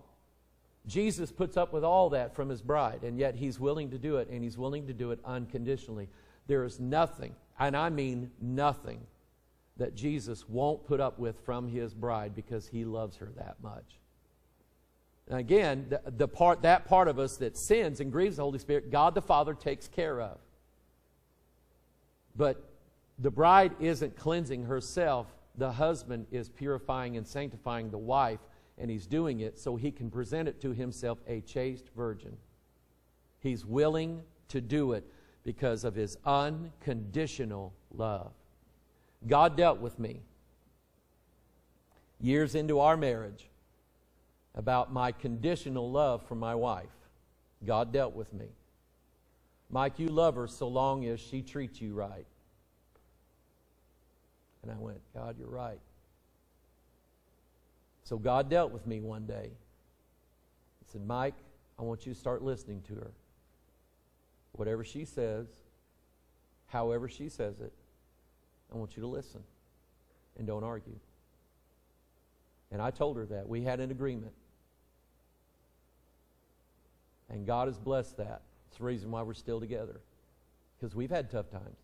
Jesus puts up with all that from His bride, and yet He's willing to do it, and He's willing to do it unconditionally. There is nothing, and I mean nothing, that Jesus won't put up with from His bride, because He loves her that much. And again, the, the part, that part of us that sins and grieves the Holy Spirit, God the Father takes care of. But the bride isn't cleansing herself. The husband is purifying and sanctifying the wife, and he's doing it so he can present it to himself a chaste virgin. He's willing to do it because of his unconditional love. God dealt with me years into our marriage about my conditional love for my wife. God dealt with me. Mike, you love her so long as she treats you right. And I went, God, you're right. So God dealt with me one day. He said, Mike, I want you to start listening to her. Whatever she says, however she says it, I want you to listen and don't argue. And I told her that. We had an agreement. And God has blessed that. It's the reason why we're still together. Because we've had tough times.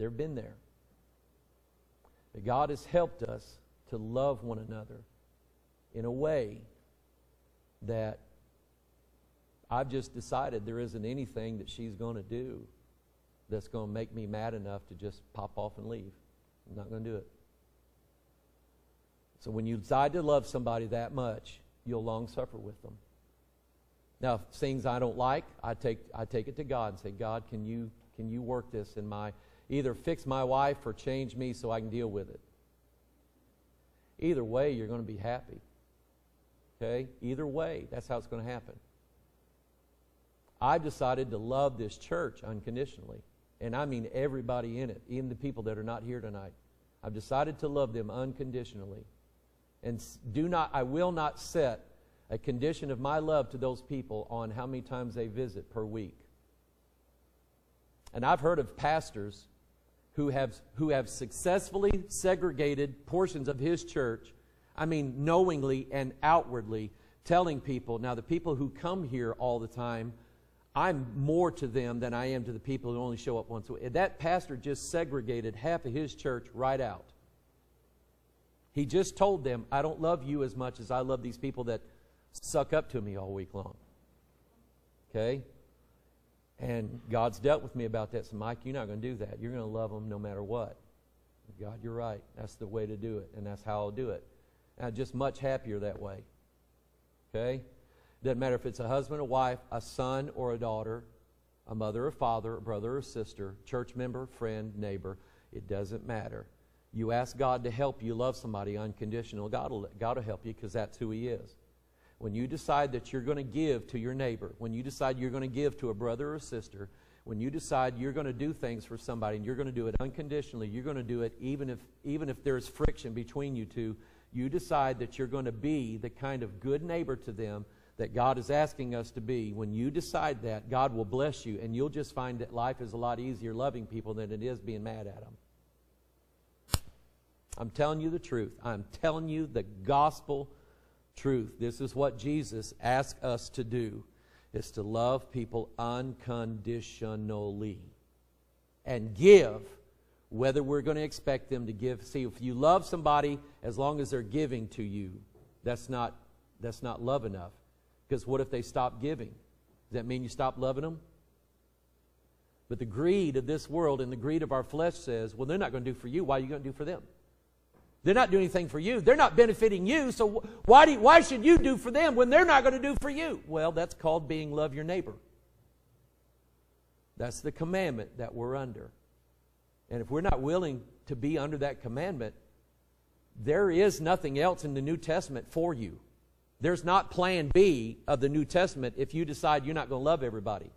They've been there. But God has helped us to love one another in a way that I've just decided there isn't anything that she's going to do that's going to make me mad enough to just pop off and leave. I'm not going to do it. So when you decide to love somebody that much, you'll long suffer with them. Now, if things I don't like, I take, I take it to God and say, God, can you, can you work this in my, either fix my wife or change me so I can deal with it. Either way, you're going to be happy. Okay? Either way, that's how it's going to happen. I've decided to love this church unconditionally. And I mean everybody in it, even the people that are not here tonight. I've decided to love them unconditionally. And do not, I will not set a condition of my love to those people on how many times they visit per week. And I've heard of pastors who have, who have successfully segregated portions of his church, I mean knowingly and outwardly, telling people, now the people who come here all the time, I'm more to them than I am to the people who only show up once a week. That pastor just segregated half of his church right out. He just told them, I don't love you as much as I love these people that suck up to me all week long. Okay? And God's dealt with me about that. So, Mike, you're not going to do that. You're going to love them no matter what. God, you're right. That's the way to do it, and that's how I'll do it. And I'm just much happier that way. Okay? Doesn't matter if it's a husband, a wife, a son, or a daughter, a mother, or father, a brother, or sister, church member, friend, neighbor. It doesn't matter. You ask God to help you love somebody unconditional. God will, God will help you because that's who He is. When you decide that you're going to give to your neighbor, when you decide you're going to give to a brother or sister, when you decide you're going to do things for somebody and you're going to do it unconditionally, you're going to do it even if, even if there's friction between you two, you decide that you're going to be the kind of good neighbor to them that God is asking us to be. When you decide that, God will bless you, and you'll just find that life is a lot easier loving people than it is being mad at them. I'm telling you the truth. I'm telling you the gospel truth. This is what Jesus asked us to do, is to love people unconditionally and give whether we're going to expect them to give. See, if you love somebody as long as they're giving to you, that's not, that's not love enough. Because what if they stop giving? Does that mean you stop loving them? But the greed of this world and the greed of our flesh says, well, they're not going to do for you. Why are you going to do for them? They're not doing anything for you. They're not benefiting you. So why do you, why should you do for them when they're not going to do for you? Well, that's called being love your neighbor. That's the commandment that we're under. And if we're not willing to be under that commandment, there is nothing else in the New Testament for you. There's not plan B of the New Testament if you decide you're not going to love everybody,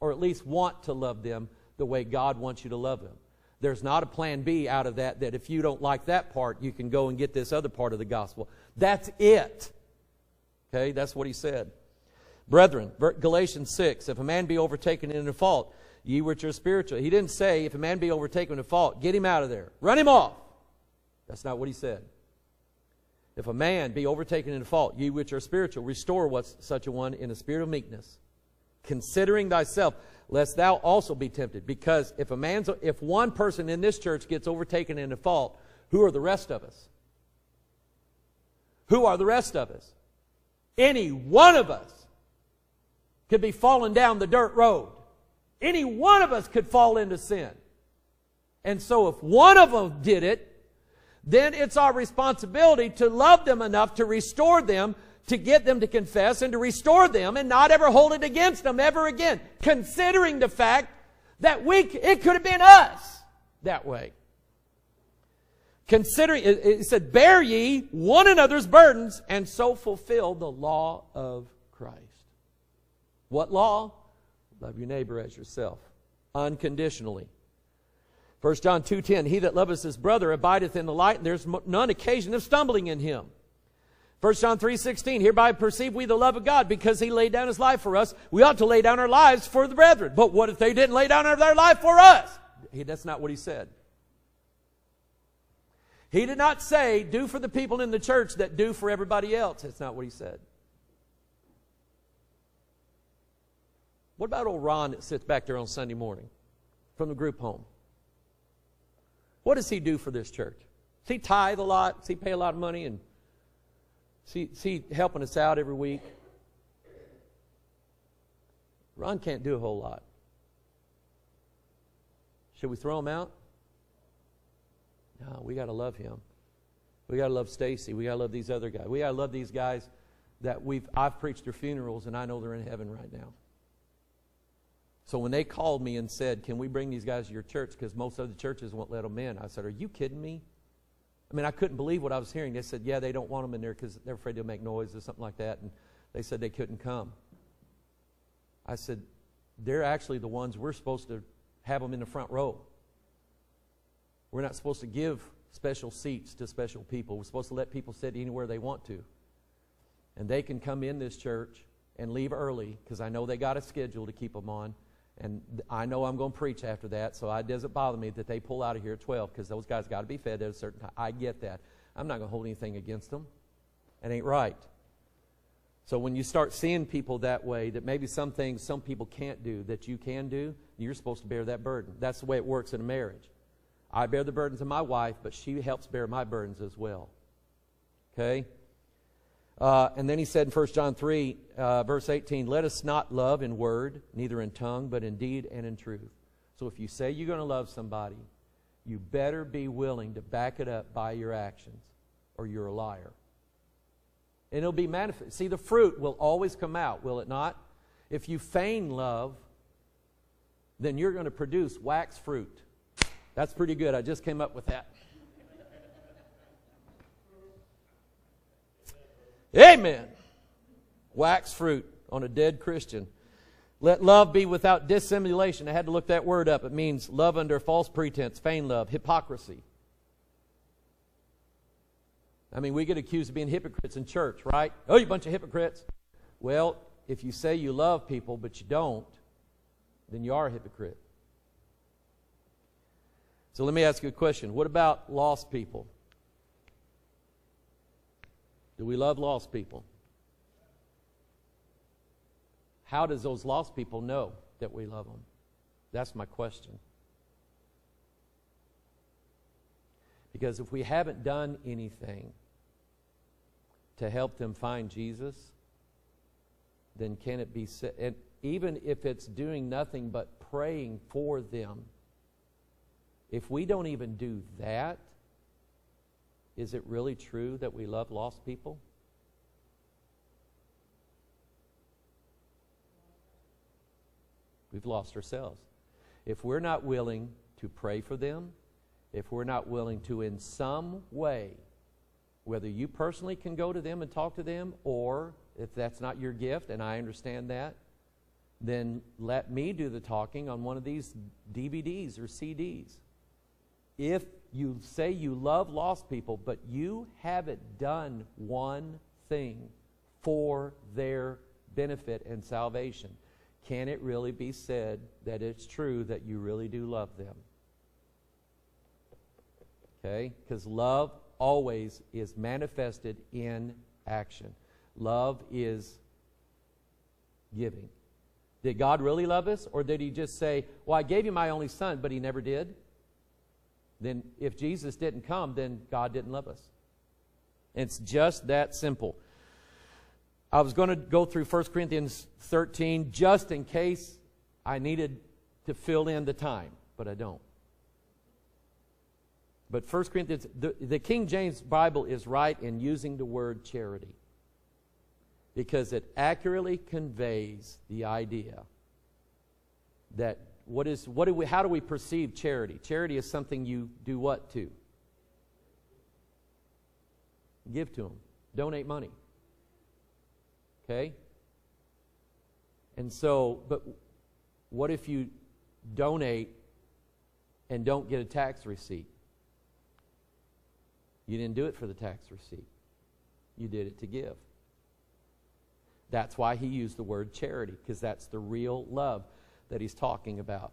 or at least want to love them the way God wants you to love them. There's not a plan B out of that, that if you don't like that part, you can go and get this other part of the gospel. That's it. Okay, that's what he said. Brethren, Galatians six, if a man be overtaken in a fault, ye which are spiritual. He didn't say, if a man be overtaken in a fault, get him out of there. Run him off. That's not what he said. If a man be overtaken in a fault, ye which are spiritual, restore what's such a one in a spirit of meekness, considering thyself, lest thou also be tempted. Because if a man's, if one person in this church gets overtaken in a fault, who are the rest of us? Who are the rest of us? Any one of us could be falling down the dirt road. Any one of us could fall into sin. And so if one of them did it, then it's our responsibility to love them enough to restore them, to get them to confess and to restore them and not ever hold it against them ever again, considering the fact that we, it could have been us that way. Considering, it said, bear ye one another's burdens and so fulfill the law of Christ. What law? Love your neighbor as yourself, unconditionally. First John two ten, he that loveth his brother abideth in the light, and there's none occasion of stumbling in him. First John three sixteen, hereby perceive we the love of God, because he laid down his life for us. We ought to lay down our lives for the brethren. But what if they didn't lay down their life for us? He, that's not what he said. He did not say, do for the people in the church that do for everybody else. That's not what he said. What about old Ron that sits back there on Sunday morning from the group home? What does he do for this church? Does he tithe a lot? Does he pay a lot of money? And is he, is he helping us out every week? Ron can't do a whole lot. Should we throw him out? No, we got to love him. We got to love Stacy. We got to love these other guys. We got to love these guys that we've, I've preached their funerals, and I know they're in heaven right now. So when they called me and said, can we bring these guys to your church because most other churches won't let them in, I said, are you kidding me? I mean, I couldn't believe what I was hearing. They said, yeah, they don't want them in there because they're afraid they'll make noise or something like that. And they said they couldn't come. I said, they're actually the ones we're supposed to have them in the front row. We're not supposed to give special seats to special people. We're supposed to let people sit anywhere they want to. And they can come in this church and leave early because I know they got a schedule to keep them on. And I know I'm going to preach after that, so it doesn't bother me that they pull out of here at twelve because those guys got to be fed at a certain time. I get that. I'm not going to hold anything against them. It ain't right. So when you start seeing people that way, that maybe some things some people can't do that you can do, you're supposed to bear that burden. That's the way it works in a marriage. I bear the burdens of my wife, but she helps bear my burdens as well. Okay? Uh, and then he said in First John three, uh, verse eighteen, let us not love in word, neither in tongue, but in deed and in truth. So if you say you're going to love somebody, you better be willing to back it up by your actions, or you're a liar. And it'll be manifest. See, the fruit will always come out, will it not? If you feign love, then you're going to produce wax fruit. That's pretty good. I just came up with that. Amen. Wax fruit on a dead Christian. Let love be without dissimulation. I had to look that word up. It means love under false pretense, feign love, hypocrisy. I mean, we get accused of being hypocrites in church, right? Oh, you bunch of hypocrites. Well, if you say you love people but you don't, then you are a hypocrite. So let me ask you a question. What about lost people? Do we love lost people? How does those lost people know that we love them? That's my question. Because if we haven't done anything to help them find Jesus, then can it be said, and even if it's doing nothing but praying for them, if we don't even do that, is it really true that we love lost people? We've lost ourselves. If we're not willing to pray for them, if we're not willing to in some way, whether you personally can go to them and talk to them, or if that's not your gift, and I understand that, then let me do the talking on one of these D V Ds or C Ds. If you say you love lost people, but you haven't done one thing for their benefit and salvation, can it really be said that it's true that you really do love them? Okay? Because love always is manifested in action. Love is giving. Did God really love us? Or did he just say, well, I gave you my only son, but he never did? Then if Jesus didn't come, then God didn't love us. And it's just that simple. I was going to go through First Corinthians thirteen just in case I needed to fill in the time, but I don't. But First Corinthians, the, the King James Bible is right in using the word charity, because it accurately conveys the idea that what is, what do we, how do we perceive charity? Charity is something you do what to? Give to them. Donate money. Okay? And so, but what if you donate and don't get a tax receipt? You didn't do it for the tax receipt. You did it to give. That's why he used the word charity, because that's the real love that he's talking about.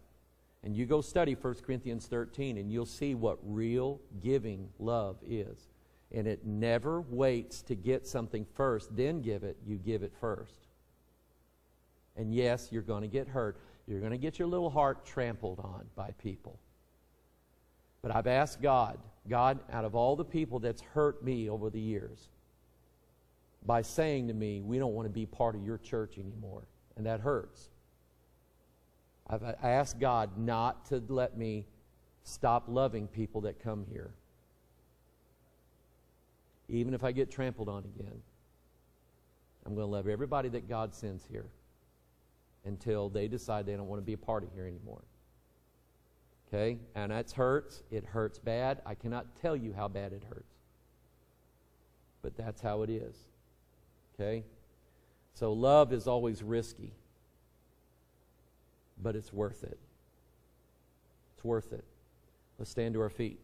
And you go study First Corinthians thirteen, and you'll see what real giving love is. And it never waits to get something first, then give it. You give it first. And yes, you're going to get hurt. You're going to get your little heart trampled on by people. But I've asked God, God, out of all the people that's hurt me over the years, by saying to me, we don't want to be part of your church anymore, and that hurts. I've asked God not to let me stop loving people that come here, even if I get trampled on again. I'm going to love everybody that God sends here until they decide they don't want to be a part of here anymore. Okay? And that hurts. It hurts bad. I cannot tell you how bad it hurts. But that's how it is. Okay? So love is always risky. But it's worth it. It's worth it. Let's stand to our feet.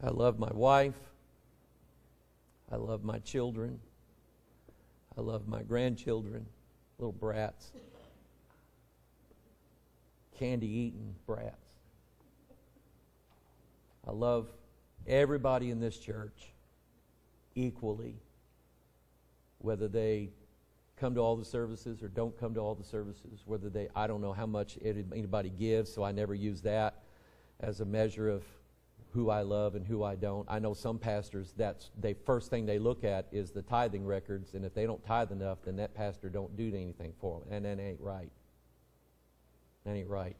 I love my wife. I love my children. I love my grandchildren, little brats, candy-eating brats. I love everybody in this church equally, whether they come to all the services or don't come to all the services, whether they, I don't know how much anybody gives, so I never use that as a measure of who I love and who I don't. I know some pastors, that's the first thing they look at is the tithing records, and if they don't tithe enough, then that pastor don't do anything for them, and that ain't right. That ain't right.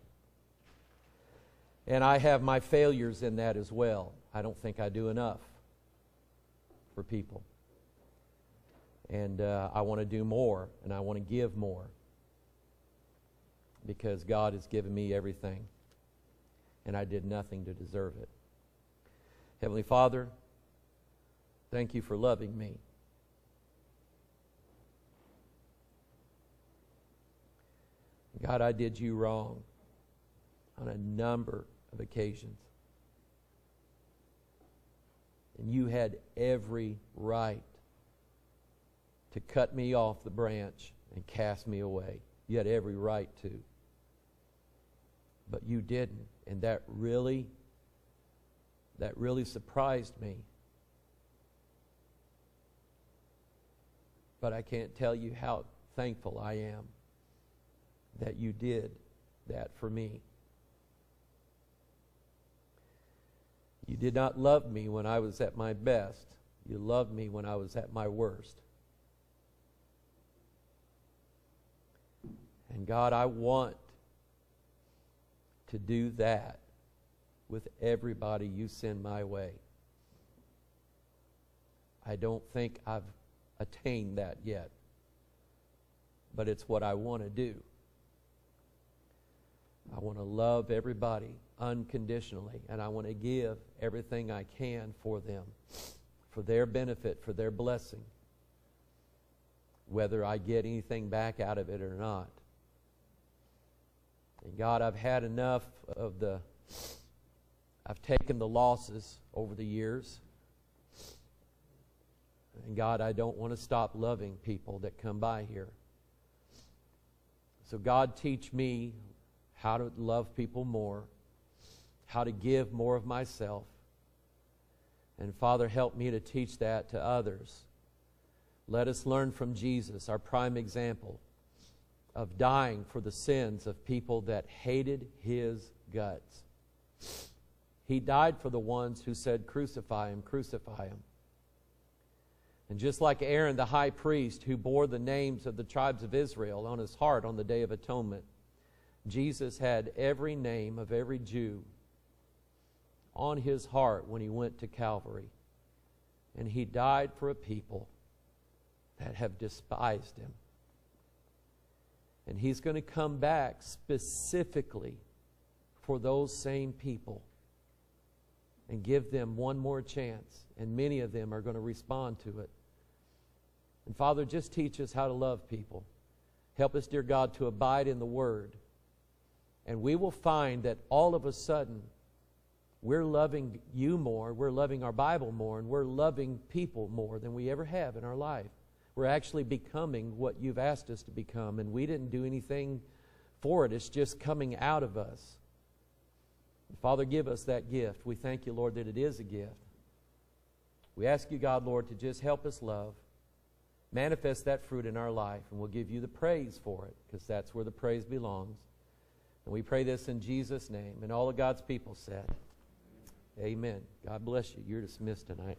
And I have my failures in that as well. I don't think I do enough for people. And uh, I want to do more, and I want to give more, because God has given me everything, and I did nothing to deserve it. Heavenly Father, thank you for loving me. God, I did you wrong on a number of occasions. And you had every right to cut me off the branch and cast me away. You had every right to. But you didn't. And that really That really surprised me. But I can't tell you how thankful I am that you did that for me. You did not love me when I was at my best. You loved me when I was at my worst. And God, I want to do that with everybody you send my way. I don't think I've attained that yet, but it's what I want to do. I want to love everybody unconditionally, and I want to give everything I can for them, for their benefit, for their blessing, whether I get anything back out of it or not. And God, I've had enough of the I've taken the losses over the years. And God, I don't want to stop loving people that come by here. So God, teach me how to love people more, how to give more of myself. And Father, help me to teach that to others. Let us learn from Jesus, our prime example, of dying for the sins of people that hated his guts. He died for the ones who said, crucify him, crucify him. And just like Aaron the high priest, who bore the names of the tribes of Israel on his heart on the Day of Atonement, Jesus had every name of every Jew on his heart when he went to Calvary. And he died for a people that have despised him. And he's going to come back specifically for those same people and give them one more chance, and many of them are going to respond to it. And Father, just teach us how to love people. Help us, dear God, to abide in the Word. And we will find that all of a sudden, we're loving you more, we're loving our Bible more, and we're loving people more than we ever have in our life. We're actually becoming what you've asked us to become, and we didn't do anything for it. It's just coming out of us. Father, give us that gift. We thank you, Lord, that it is a gift. We ask you, God, Lord, to just help us love. manifest that fruit in our life, and we'll give you the praise for it, because that's where the praise belongs. And we pray this in Jesus' name, and all of God's people said, amen. God bless you. You're dismissed tonight.